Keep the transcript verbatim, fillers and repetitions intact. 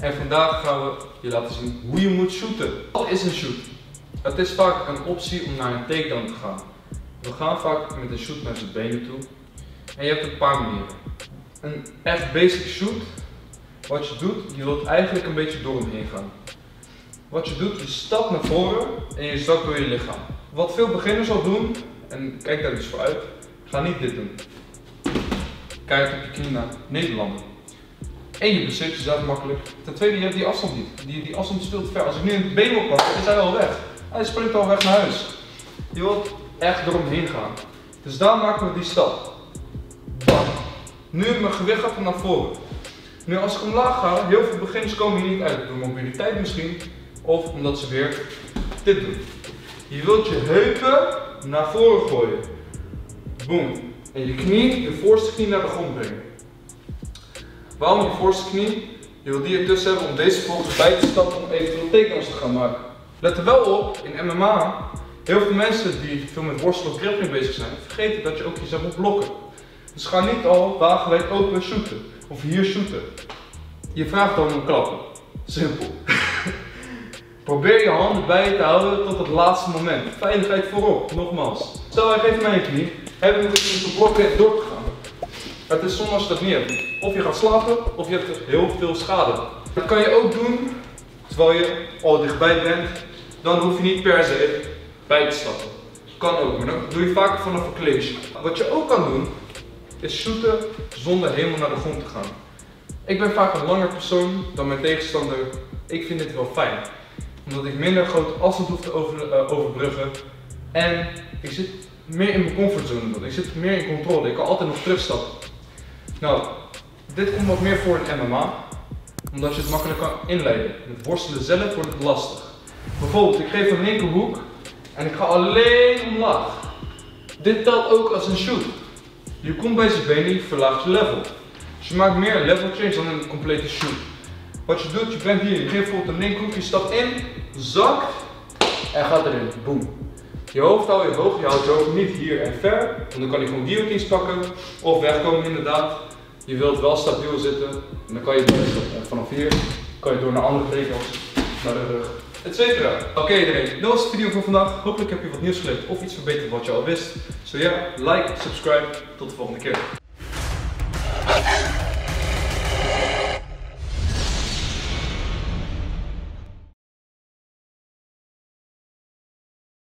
En vandaag gaan we je laten zien hoe je moet shooten. Wat is een shoot? Het is vaak een optie om naar een takedown te gaan. We gaan vaak met een shoot naar zijn benen toe. En je hebt een paar manieren. Een echt basic shoot. Wat je doet, je wilt eigenlijk een beetje door hem heen gaan. Wat je doet, je stapt naar voren en je zakt door je lichaam. Wat veel beginners al doen, en kijk daar dus voor uit, ga niet dit doen. Kijk op je knie naar Nederlander. Eén, je beseft jezelf makkelijk. Ten tweede, je hebt die afstand niet. Die, die afstand speelt ver. Als ik nu een been op pak, is hij al weg. Hij springt al weg naar huis. Je wilt echt door hem heen gaan. Dus daar maken we die stap. Bam. Nu mijn gewicht gaat naar voren. Nu als ik omlaag ga, heel veel beginners komen hier niet uit. Door mobiliteit misschien. Of omdat ze weer dit doen. Je wilt je heupen naar voren gooien. Boom. En je knie, je voorste knie naar de grond brengen. Waarom je voorste knie? Je wilt die ertussen hebben om deze vervolgens bij te stappen om eventueel tekens te gaan maken. Let er wel op, in M M A, heel veel mensen die veel met worstel of grappling bezig zijn, vergeten dat je ook jezelf moet blokken. Dus ga niet al wagenwijd open shooten. Of hier shooten. Je vraagt dan om klappen. Simpel. Probeer je handen bij te houden tot het laatste moment. Veiligheid voorop, nogmaals. Stel, hij geeft mij een knie. Heb je natuurlijk de blok weer door te gaan. Het is zonde als je dat niet hebt. Of je gaat slapen, of je hebt heel veel schade. Dat kan je ook doen terwijl je al dichtbij bent. Dan hoef je niet per se bij te stappen. Kan ook, maar dat doe je vaak vanaf een clinch. Wat je ook kan doen, is shooten zonder helemaal naar de grond te gaan. Ik ben vaak een langer persoon dan mijn tegenstander. Ik vind dit wel fijn. Omdat ik minder grote afstand hoef te over, uh, overbruggen. En ik zit meer in mijn comfortzone dan. Ik zit meer in controle. Ik kan altijd nog terugstappen. Nou, dit komt wat meer voor in M M A. Omdat je het makkelijk kan inleiden. Met worstelen zelf wordt het lastig. Bijvoorbeeld, ik geef een linkerhoek. En ik ga alleen omlaag. Dit telt ook als een shoot. Je komt bij zijn benen, je verlaagt je level. Dus je maakt meer level change dan een complete shoot. Wat je doet, je brengt hier, je geeft bijvoorbeeld een linkhoek, je stapt in, zakt en gaat erin. Boom. Je hoofd hou je hoog, je houdt je hoofd niet hier en ver, want dan kan je gewoon guillotines pakken of wegkomen inderdaad. Je wilt wel stabiel zitten en dan kan je vanaf hier, kan je door naar andere regels, naar de rug, et cetera. Oké okay, iedereen, dat was de video voor vandaag. Hopelijk heb je wat nieuws geleerd of iets verbeterd wat je al wist. Zo so ja, yeah, like, subscribe, tot de volgende keer.